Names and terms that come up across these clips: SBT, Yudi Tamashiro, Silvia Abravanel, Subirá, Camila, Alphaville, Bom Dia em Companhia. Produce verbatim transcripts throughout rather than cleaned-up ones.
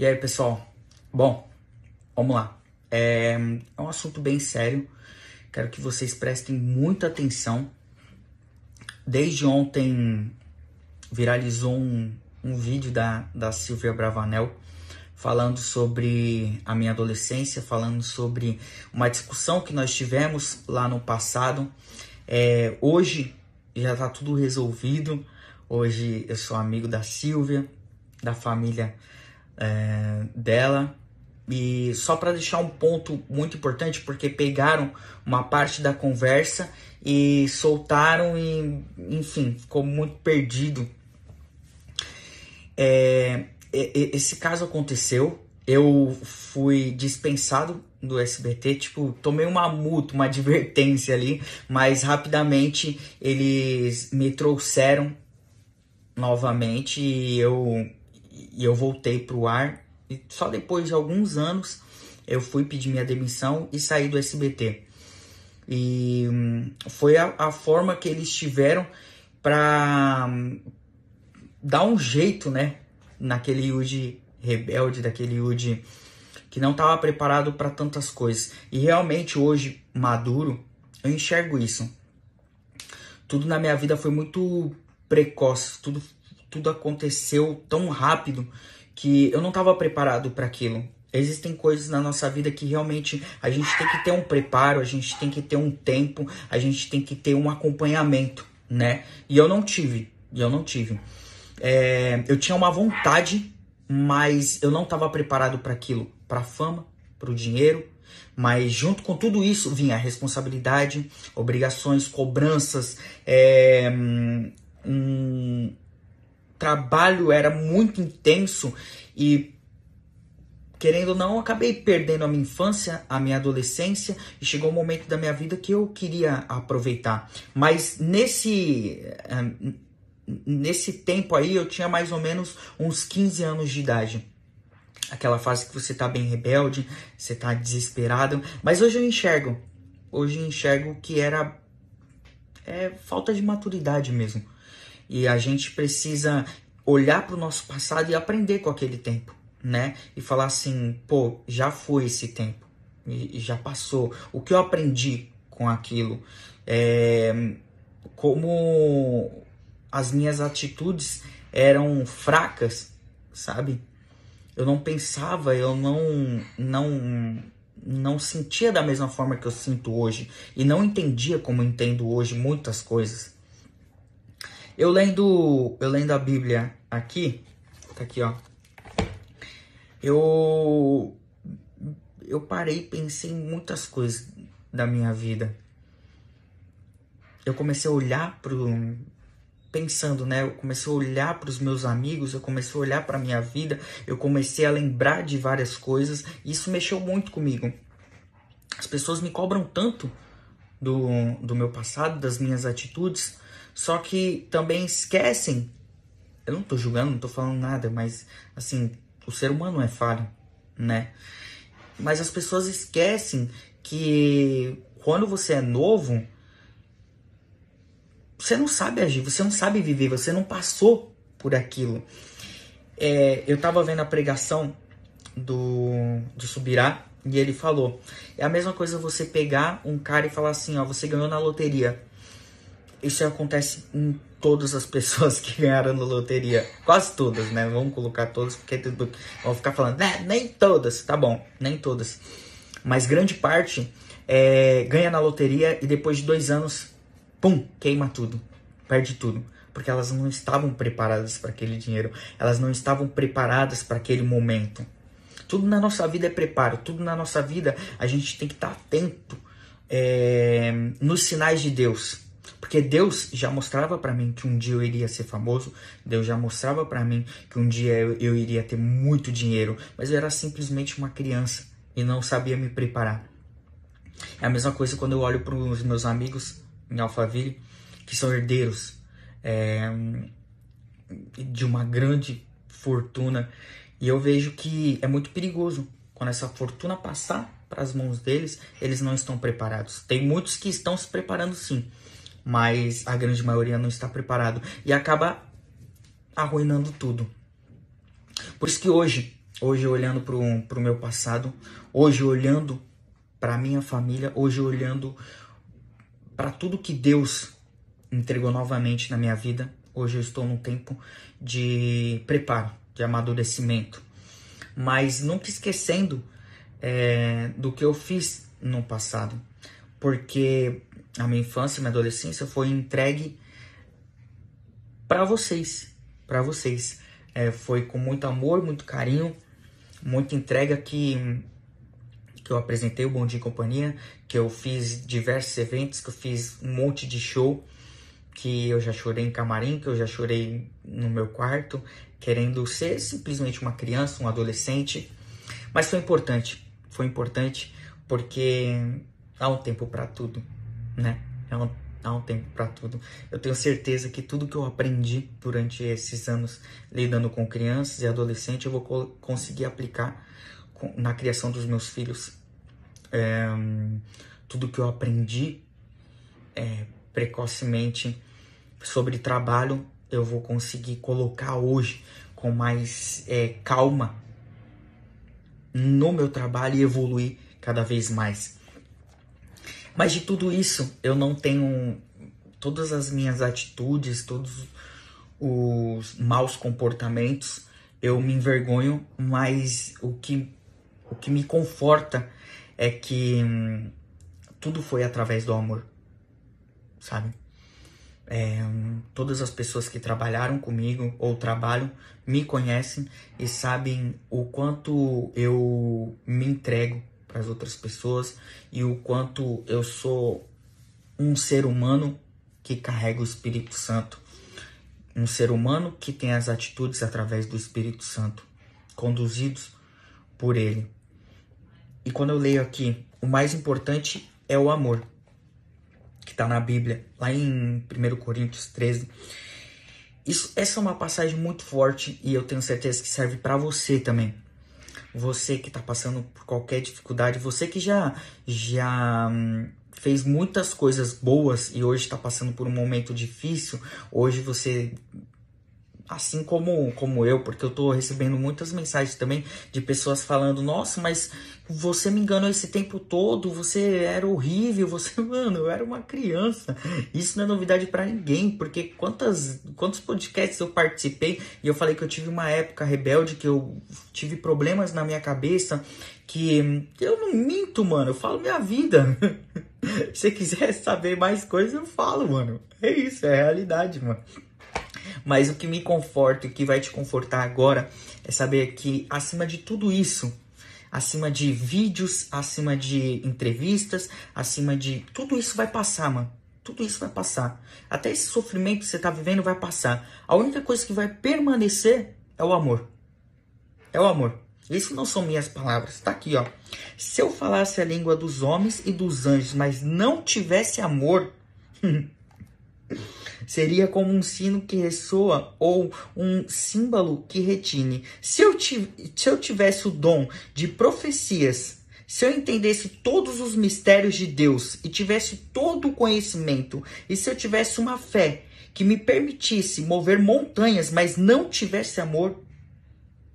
E aí, pessoal? Bom, vamos lá. É, é um assunto bem sério. Quero que vocês prestem muita atenção. Desde ontem viralizou um, um vídeo da, da Silvia Abravanel falando sobre a minha adolescência, falando sobre uma discussão que nós tivemos lá no passado. É, hoje já tá tudo resolvido. Hoje eu sou amigo da Silvia, da família é, dela. E só para deixar um ponto muito importante, porque pegaram uma parte da conversa e soltaram e, enfim, ficou muito perdido. É, esse caso aconteceu, eu fui dispensado do S B T, tipo, tomei uma multa, uma advertência ali, mas rapidamente eles me trouxeram novamente e eu, e eu voltei pro ar. E só depois de alguns anos eu fui pedir minha demissão e saí do S B T. E hum, foi a, a forma que eles tiveram para hum, dar um jeito, né? Naquele Yudi rebelde, daquele Yudi que não estava preparado para tantas coisas. E realmente hoje, maduro, eu enxergo isso. Tudo na minha vida foi muito precoce, tudo, tudo aconteceu tão rápido que eu não estava preparado para aquilo. Existem coisas na nossa vida que realmente a gente tem que ter um preparo, a gente tem que ter um tempo, a gente tem que ter um acompanhamento, né? E eu não tive, e eu não tive. É, eu tinha uma vontade, mas eu não estava preparado para aquilo, para a fama, para o dinheiro. Mas junto com tudo isso vinha responsabilidade, obrigações, cobranças, é, um... trabalho era muito intenso e, querendo ou não, eu acabei perdendo a minha infância, a minha adolescência, e chegou um momento da minha vida que eu queria aproveitar. Mas nesse, nesse tempo aí, eu tinha mais ou menos uns quinze anos de idade. Aquela fase que você tá bem rebelde, você tá desesperado. Mas hoje eu enxergo. Hoje eu enxergo que era é, falta de maturidade mesmo. E a gente precisa olhar para o nosso passado e aprender com aquele tempo, né? E falar assim, pô, já foi esse tempo, e, e já passou. O que eu aprendi com aquilo? É, como as minhas atitudes eram fracas, sabe? Eu não pensava, eu não, não, não sentia da mesma forma que eu sinto hoje. E não entendia como entendo hoje muitas coisas. Eu lendo, eu lendo a Bíblia aqui, tá aqui, ó. Eu, eu parei e pensei em muitas coisas da minha vida. Eu comecei a olhar pro... Pensando, né? Eu comecei a olhar pros meus amigos, eu comecei a olhar pra minha vida, eu comecei a lembrar de várias coisas. E isso mexeu muito comigo. As pessoas me cobram tanto do, do meu passado, das minhas atitudes... Só que também esquecem, eu não tô julgando, não tô falando nada, mas assim, o ser humano é falho, né? Mas as pessoas esquecem que quando você é novo, você não sabe agir, você não sabe viver, você não passou por aquilo. É, eu tava vendo a pregação do, do Subirá e ele falou, é a mesma coisa você pegar um cara e falar assim, ó, você ganhou na loteria. Isso acontece em todas as pessoas que ganharam na loteria. Quase todas, né? Vamos colocar todas, porque vão ficar falando, né? Nem todas, tá bom, nem todas. Mas grande parte é, ganha na loteria e depois de dois anos, pum, queima tudo, perde tudo. Porque elas não estavam preparadas para aquele dinheiro, elas não estavam preparadas para aquele momento. Tudo na nossa vida é preparo, tudo na nossa vida a gente tem que estar atento é, nos sinais de Deus. Porque Deus já mostrava pra mim que um dia eu iria ser famoso. Deus já mostrava pra mim que um dia eu, eu iria ter muito dinheiro. Mas eu era simplesmente uma criança e não sabia me preparar. É a mesma coisa quando eu olho pros meus amigos em Alphaville, que são herdeiros é, de uma grande fortuna. E eu vejo que é muito perigoso quando essa fortuna passar pras mãos deles, eles não estão preparados. Tem muitos que estão se preparando sim. Mas a grande maioria não está preparado. E acaba arruinando tudo. Por isso que hoje hoje olhando para o meu passado, hoje olhando para a minha família, hoje olhando para tudo que Deus entregou novamente na minha vida. Hoje eu estou num tempo de preparo, de amadurecimento, mas nunca esquecendo é, do que eu fiz no passado, porque a minha infância, minha adolescência foi entregue para vocês, para vocês. É, foi com muito amor, muito carinho, muita entrega que, que eu apresentei o Bom Dia em Companhia, que eu fiz diversos eventos, que eu fiz um monte de show, que eu já chorei em camarim, que eu já chorei no meu quarto, querendo ser simplesmente uma criança, um adolescente. Mas foi importante, foi importante, porque há um tempo para tudo, né? Há um, há um tempo para tudo. Eu tenho certeza que tudo que eu aprendi durante esses anos lidando com crianças e adolescentes, eu vou co conseguir aplicar com, na criação dos meus filhos. É, tudo que eu aprendi é, precocemente sobre trabalho, eu vou conseguir colocar hoje com mais é, calma no meu trabalho e evoluir cada vez mais. Mas de tudo isso, eu não tenho todas as minhas atitudes, todos os maus comportamentos, eu me envergonho, mas o que, o que me conforta é que hum, tudo foi através do amor, sabe? É, todas as pessoas que trabalharam comigo ou trabalham me conhecem e sabem o quanto eu me entrego para as outras pessoas e o quanto eu sou um ser humano que carrega o Espírito Santo, um ser humano que tem as atitudes através do Espírito Santo, conduzidos por ele. E quando eu leio aqui, o mais importante é o amor, que está na Bíblia, lá em primeiro Coríntios treze. Isso, essa é uma passagem muito forte e eu tenho certeza que serve para você também. Você que está passando por qualquer dificuldade, você que já, já fez muitas coisas boas e hoje está passando por um momento difícil, hoje você, assim como, como eu, porque eu estou recebendo muitas mensagens também de pessoas falando, nossa, mas você me enganou esse tempo todo, você era horrível, você, mano, eu era uma criança. Isso não é novidade pra ninguém, porque quantas, quantos podcasts eu participei e eu falei que eu tive uma época rebelde, que eu tive problemas na minha cabeça, que eu não minto, mano, eu falo minha vida. Se você quiser saber mais coisas, eu falo, mano. É isso, é a realidade, mano. Mas o que me conforta e o que vai te confortar agora é saber que, acima de tudo isso, acima de vídeos, acima de entrevistas, acima de... tudo isso vai passar, mano. Tudo isso vai passar. Até esse sofrimento que você tá vivendo vai passar. A única coisa que vai permanecer é o amor. É o amor. Isso não são minhas palavras. Tá aqui, ó. Se eu falasse a língua dos homens e dos anjos, mas não tivesse amor... seria como um sino que ressoa ou um símbolo que retine. Se eu, tiv- se eu tivesse o dom de profecias, se eu entendesse todos os mistérios de Deus e tivesse todo o conhecimento, e se eu tivesse uma fé que me permitisse mover montanhas, mas não tivesse amor,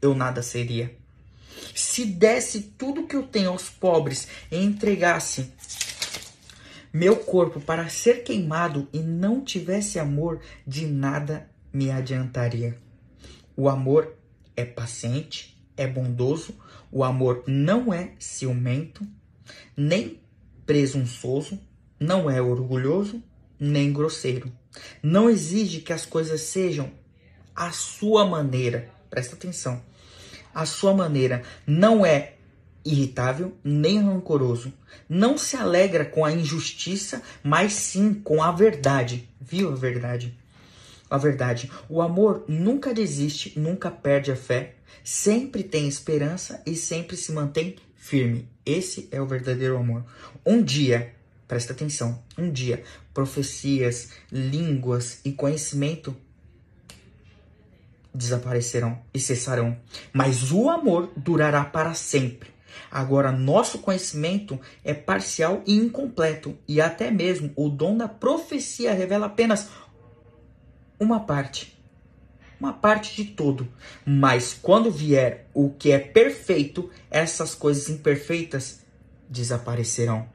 eu nada seria. Se desse tudo que eu tenho aos pobres e entregasse meu corpo para ser queimado e não tivesse amor, de nada me adiantaria. O amor é paciente, é bondoso. O amor não é ciumento, nem presunçoso, não é orgulhoso, nem grosseiro. Não exige que as coisas sejam à sua maneira. Presta atenção. À sua maneira. Não é irritável, nem rancoroso. Não se alegra com a injustiça, mas sim com a verdade. Viu a verdade? A verdade. O amor nunca desiste, nunca perde a fé, sempre tem esperança e sempre se mantém firme. Esse é o verdadeiro amor. Um dia, presta atenção, um dia, profecias, línguas e conhecimento desaparecerão e cessarão, mas o amor durará para sempre. Agora, nosso conhecimento é parcial e incompleto, e até mesmo o dom da profecia revela apenas uma parte. uma parte de tudo. Mas quando vier o que é perfeito, essas coisas imperfeitas desaparecerão.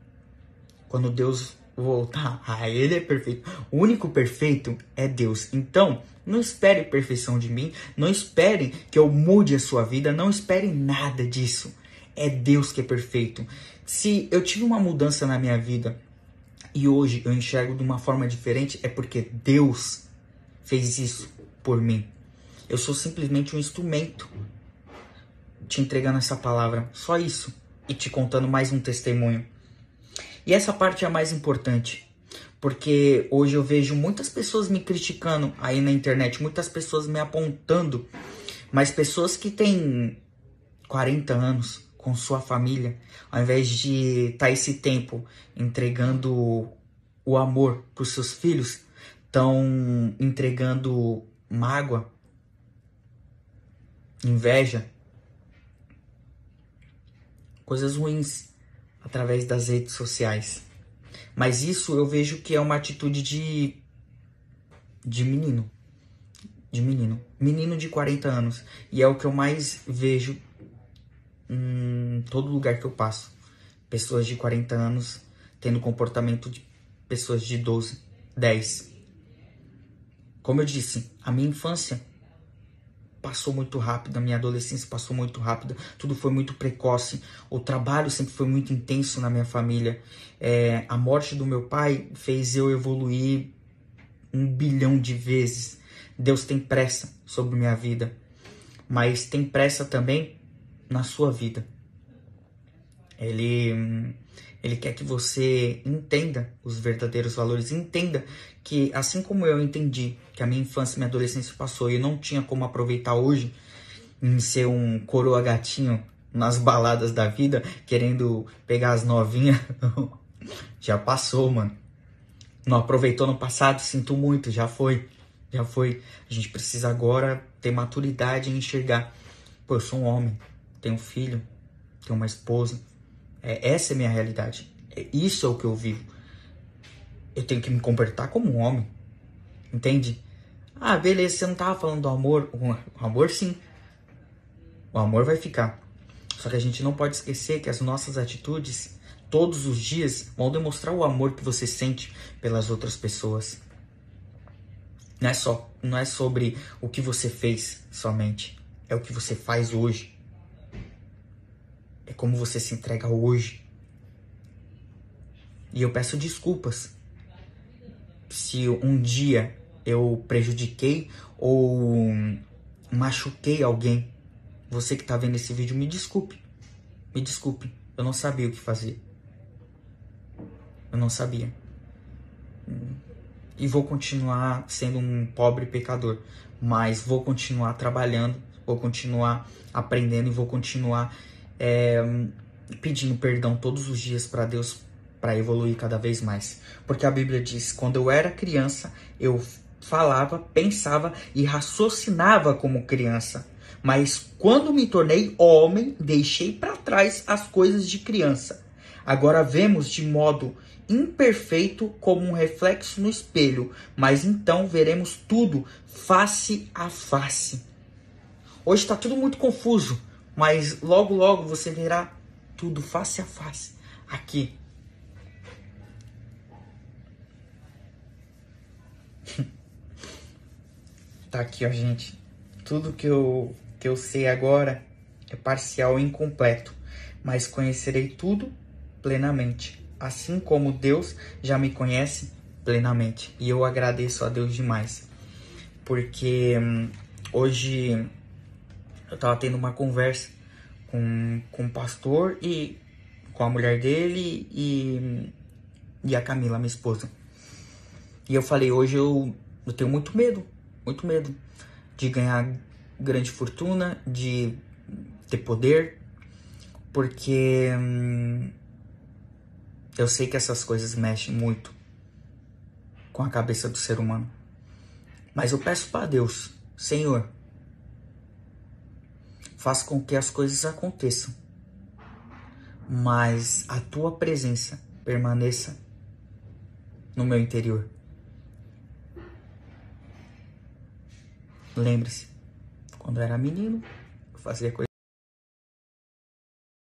Quando Deus voltar, ah, Ele é perfeito. O único perfeito é Deus. Então, não espere perfeição de mim. Não espere que eu mude a sua vida. Não espere nada disso. É Deus que é perfeito. Se eu tive uma mudança na minha vida e hoje eu enxergo de uma forma diferente, é porque Deus fez isso por mim. Eu sou simplesmente um instrumento te entregando essa palavra. Só isso. E te contando mais um testemunho. E essa parte é a mais importante. Porque hoje eu vejo muitas pessoas me criticando aí na internet. Muitas pessoas me apontando. Mas pessoas que têm quarenta anos com sua família, ao invés de estar esse tempo entregando o amor para os seus filhos, estão entregando mágoa, inveja, coisas ruins através das redes sociais. Mas isso eu vejo que é uma atitude de, de menino, de menino, menino de quarenta anos. E é o que eu mais vejo em todo lugar que eu passo. Pessoas de quarenta anos tendo comportamento de pessoas de doze, dez. Como eu disse, a minha infância passou muito rápido, a minha adolescência passou muito rápida, tudo foi muito precoce, o trabalho sempre foi muito intenso na minha família. É, a morte do meu pai fez eu evoluir um bilhão de vezes. Deus tem pressa sobre minha vida, mas tem pressa também na sua vida. Ele, ele quer que você entenda os verdadeiros valores, entenda que, assim como eu entendi que a minha infância, minha adolescência passou e eu não tinha como aproveitar hoje em ser um coroa gatinho nas baladas da vida, querendo pegar as novinhas, já passou, mano. Não aproveitou no passado, sinto muito, já foi, já foi. A gente precisa agora ter maturidade e enxergar. Pô, eu sou um homem, tenho um filho, tenho uma esposa. É, essa é a minha realidade. É, isso é o que eu vivo. Eu tenho que me comportar como um homem. Entende? Ah, beleza, você não tava falando do amor. O amor, sim. O amor vai ficar. Só que a gente não pode esquecer que as nossas atitudes, todos os dias, vão demonstrar o amor que você sente pelas outras pessoas. Não é, só, não é sobre o que você fez somente. É o que você faz hoje. É como você se entrega hoje. E eu peço desculpas se um dia eu prejudiquei ou machuquei alguém. Você que tá vendo esse vídeo, me desculpe. Me desculpe. Eu não sabia o que fazer. Eu não sabia. E vou continuar sendo um pobre pecador. Mas vou continuar trabalhando. Vou continuar aprendendo e vou continuar... É, pedindo perdão todos os dias para Deus, para evoluir cada vez mais. Porque a Bíblia diz, quando eu era criança, eu falava, pensava e raciocinava como criança. Mas quando me tornei homem, deixei para trás as coisas de criança. Agora vemos de modo imperfeito como um reflexo no espelho, mas então veremos tudo face a face. Hoje está tudo muito confuso. Mas logo, logo você verá tudo face a face aqui. Tá aqui, ó, gente. Tudo que eu, que eu sei agora é parcial e incompleto. Mas conhecerei tudo plenamente. Assim como Deus já me conhece plenamente. E eu agradeço a Deus demais. Porque hum, hoje... eu tava tendo uma conversa com, com o pastor e com a mulher dele e, e a Camila, minha esposa. E eu falei, hoje eu, eu tenho muito medo, muito medo de ganhar grande fortuna, de ter poder, porque hum, eu sei que essas coisas mexem muito com a cabeça do ser humano. Mas eu peço para Deus, Senhor, faz com que as coisas aconteçam, mas a tua presença permaneça no meu interior. Lembre-se, quando eu era menino, eu fazia coisas